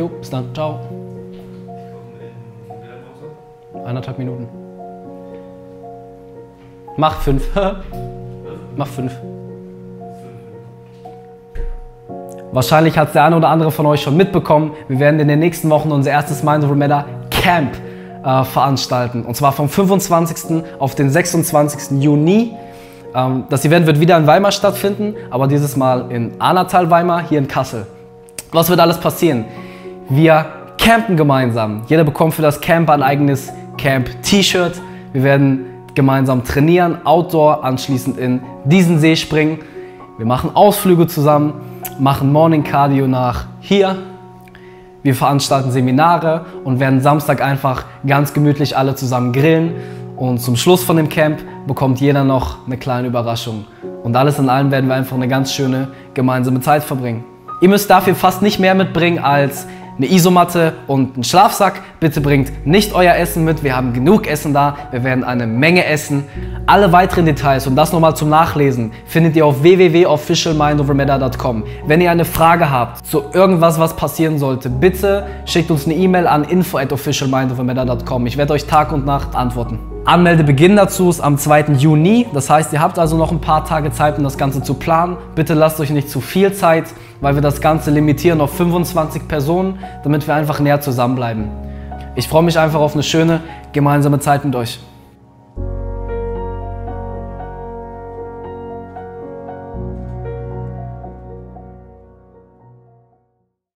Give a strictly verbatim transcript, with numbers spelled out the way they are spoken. Jo, bis dann. Ciao. Anderthalb Minuten. Mach fünf. Mach fünf. Wahrscheinlich hat es der eine oder andere von euch schon mitbekommen. Wir werden in den nächsten Wochen unser erstes Mind Over Matter Camp äh, veranstalten. Und zwar vom fünfundzwanzigsten auf den sechsundzwanzigsten Juni. Ähm, das Event wird wieder in Weimar stattfinden, aber dieses Mal in Ahnatal Weimar, hier in Kassel. Was wird alles passieren? Wir campen gemeinsam. Jeder bekommt für das Camp ein eigenes Camp-T-Shirt. Wir werden gemeinsam trainieren, Outdoor, anschließend in diesen See springen. Wir machen Ausflüge zusammen, machen Morning Cardio nach hier. Wir veranstalten Seminare und werden Samstag einfach ganz gemütlich alle zusammen grillen. Und zum Schluss von dem Camp bekommt jeder noch eine kleine Überraschung. Und alles in allem werden wir einfach eine ganz schöne gemeinsame Zeit verbringen. Ihr müsst dafür fast nicht mehr mitbringen als eine Isomatte und einen Schlafsack. Bitte bringt nicht euer Essen mit, wir haben genug Essen da, wir werden eine Menge essen. Alle weiteren Details und das nochmal zum Nachlesen findet ihr auf w w w punkt official mind over matter punkt com. Wenn ihr eine Frage habt zu irgendwas, was passieren sollte, bitte schickt uns eine E-Mail an info at official mind over matter punkt com. Ich werde euch Tag und Nacht antworten. Anmeldebeginn dazu ist am zweiten Juni, das heißt, ihr habt also noch ein paar Tage Zeit, um das Ganze zu planen. Bitte lasst euch nicht zu viel Zeit, weil wir das Ganze limitieren auf fünfundzwanzig Personen, damit wir einfach näher zusammenbleiben. Ich freue mich einfach auf eine schöne gemeinsame Zeit mit euch.